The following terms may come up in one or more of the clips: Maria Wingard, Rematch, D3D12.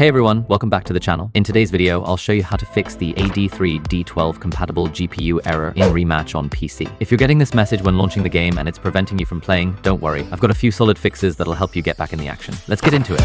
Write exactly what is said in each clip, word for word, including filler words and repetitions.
Hey everyone, welcome back to the channel. In today's video, I'll show you how to fix the A D three D twelve compatible G P U error in Rematch on P C. If you're getting this message when launching the game and it's preventing you from playing, don't worry. I've got a few solid fixes that'll help you get back in the action. Let's get into it.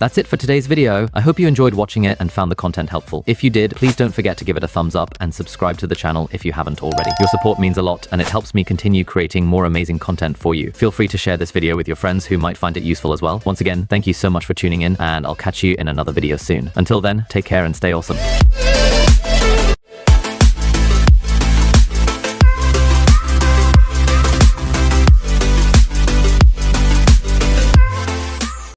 That's it for today's video. I hope you enjoyed watching it and found the content helpful. If you did, please don't forget to give it a thumbs up and subscribe to the channel if you haven't already. Your support means a lot and it helps me continue creating more amazing content for you. Feel free to share this video with your friends who might find it useful as well. Once again, thank you so much for tuning in and I'll catch you in another video soon. Until then, take care and stay awesome.